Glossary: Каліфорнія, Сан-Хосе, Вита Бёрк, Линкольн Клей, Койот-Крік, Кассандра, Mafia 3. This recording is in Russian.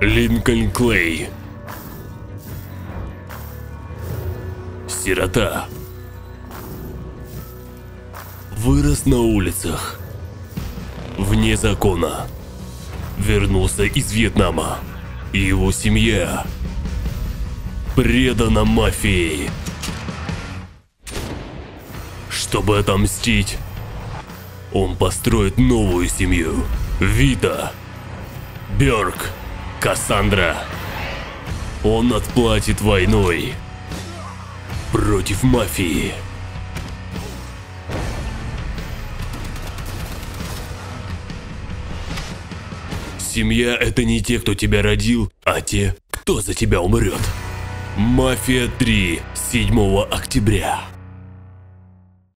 Линкольн Клей. Сирота. Вырос на улицах. Вне закона. Вернулся из Вьетнама. И его семья предана мафии. Чтобы отомстить, он построит новую семью. Вита, Бёрк, Кассандра. Он отплатит войной против мафии. Семья — это не те, кто тебя родил, а те, кто за тебя умрет. Мафия 3, 7 октября.